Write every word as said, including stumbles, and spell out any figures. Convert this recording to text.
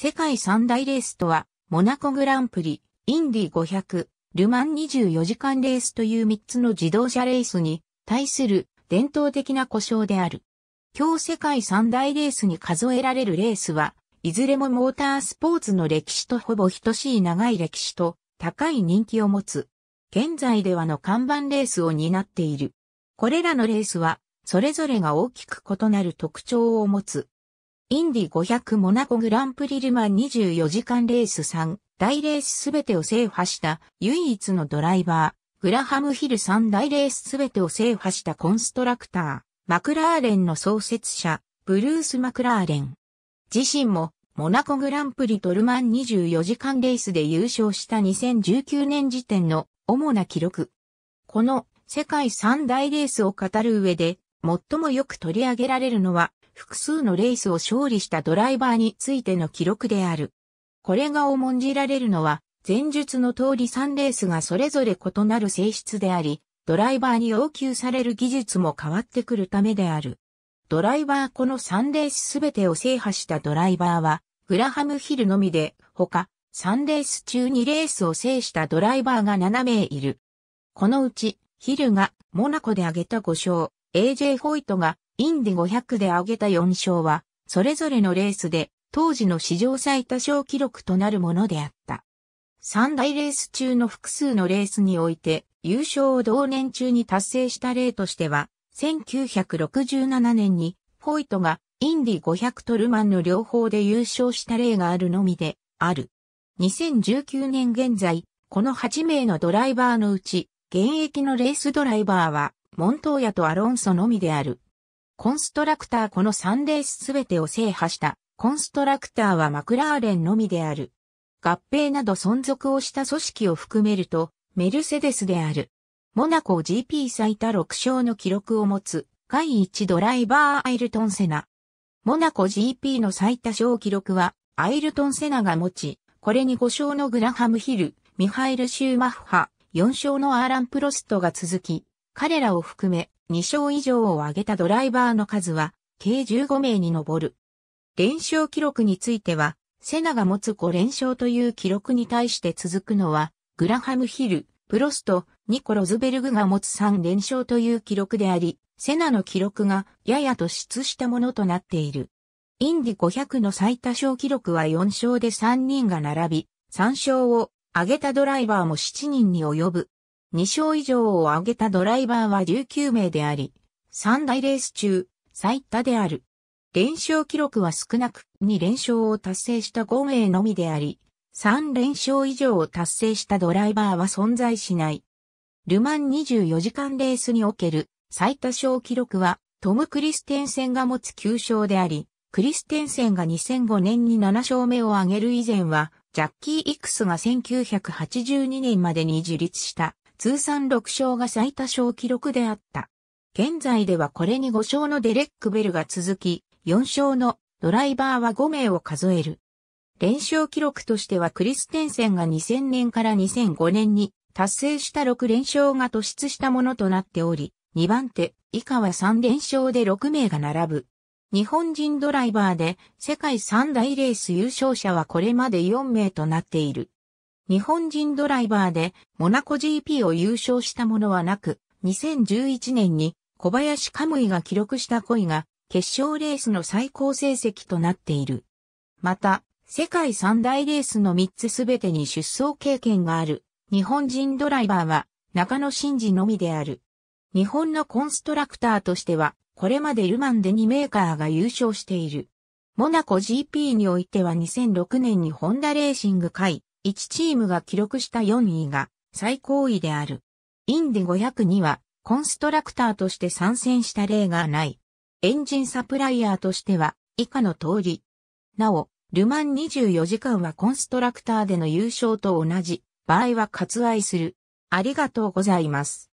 世界三大レースとは、モナコグランプリ、インディごひゃく、ルマンにじゅうよじかんレースというみっつの自動車レースに対する伝統的な呼称である。今日世界三大レースに数えられるレースは、いずれもモータースポーツの歴史とほぼ等しい長い歴史と高い人気を持つ。現在ではの看板レースを担っている。これらのレースは、それぞれが大きく異なる特徴を持つ。インディごひゃくモナコグランプリルマンにじゅうよじかんレースさん大レースすべてを制覇した唯一のドライバー、グラハムヒルさん大レースすべてを制覇したコンストラクター、マクラーレンの創設者、ブルース・マクラーレン。自身もモナコグランプリとルマンにじゅうよじかんレースで優勝したにせんじゅうきゅうねん時点の主な記録。この世界三大レースを語る上で最もよく取り上げられるのは、複数のレースを勝利したドライバーについての記録である。これが重んじられるのは、前述の通りさんレースがそれぞれ異なる性質であり、ドライバーに要求される技術も変わってくるためである。ドライバーこのさんレースすべてを制覇したドライバーは、グラハムヒルのみで、他、さんレース中にレースを制したドライバーがなな名いる。このうち、ヒルがモナコで挙げたご勝、エージェー ホイトが、インディごひゃくで挙げたよん勝は、それぞれのレースで、当時の史上最多勝記録となるものであった。三大レース中の複数のレースにおいて、優勝を同年中に達成した例としては、せんきゅうひゃくろくじゅうななねんに、ホイトがインディごひゃくとルマンの両方で優勝した例があるのみで、ある。にせんじゅうきゅうねん現在、このはち名のドライバーのうち、現役のレースドライバーは、モントーヤとアロンソのみである。コンストラクターこのさんレースすべてを制覇したコンストラクターはマクラーレンのみである。合併など存続をした組織を含めるとメルセデスである。モナコ ジーピー 最多ろく勝の記録を持つだいいちドライバーアイルトン・セナ。モナコ ジーピー の最多勝記録はアイルトン・セナが持ち、これにご勝のグラハム・ヒル、ミハイル・シューマッハ、よん勝のアーラン・プロストが続き、彼らを含め、に勝以上を挙げたドライバーの数は、計じゅうご名に上る。連勝記録については、セナが持つご連勝という記録に対して続くのは、グラハム・ヒル、プロスト、ニコ・ロズベルグが持つさん連勝という記録であり、セナの記録がやや突出したものとなっている。インディごひゃくの最多勝記録はよん勝でさんにんが並び、さん勝を挙げたドライバーもななにんに及ぶ。に勝以上を挙げたドライバーはじゅうきゅう名であり、さん大レース中、最多である。連勝記録は少なくに連勝を達成したご名のみであり、さん連勝以上を達成したドライバーは存在しない。ルマンにじゅうよじかんレースにおける最多勝記録は、トム・クリステンセンが持つきゅう勝であり、クリステンセンがにせんごねんになな勝目を挙げる以前は、ジャッキー・イクスがせんきゅうひゃくはちじゅうにねんまでに樹立した。通算ろく勝が最多勝記録であった。現在ではこれにご勝のデレック・ベルが続き、よん勝のドライバーはご名を数える。連勝記録としてはクリステンセンがにせんねんからにせんごねんに達成したろく連勝が突出したものとなっており、にばん手以下はさん連勝でろく名が並ぶ。日本人ドライバーで世界三大レース優勝者はこれまでよん名となっている。日本人ドライバーでモナコ ジーピー を優勝したものはなく、にせんじゅういちねんに小林カムイが記録した恋が決勝レースの最高成績となっている。また、世界三大レースのみっつすべてに出走経験がある日本人ドライバーは中野慎二のみである。日本のコンストラクターとしては、これまでルマンでにメーカーが優勝している。モナコ ジーピー においてはにせんろくねんにホンダレーシング杯。いちチームが記録したよんいが最高位である。インディごひゃくにはコンストラクターとして参戦した例がない。エンジンサプライヤーとしては以下の通り。なお、ルマンにじゅうよじかんはコンストラクターでの優勝と同じ場合は割愛する。ありがとうございます。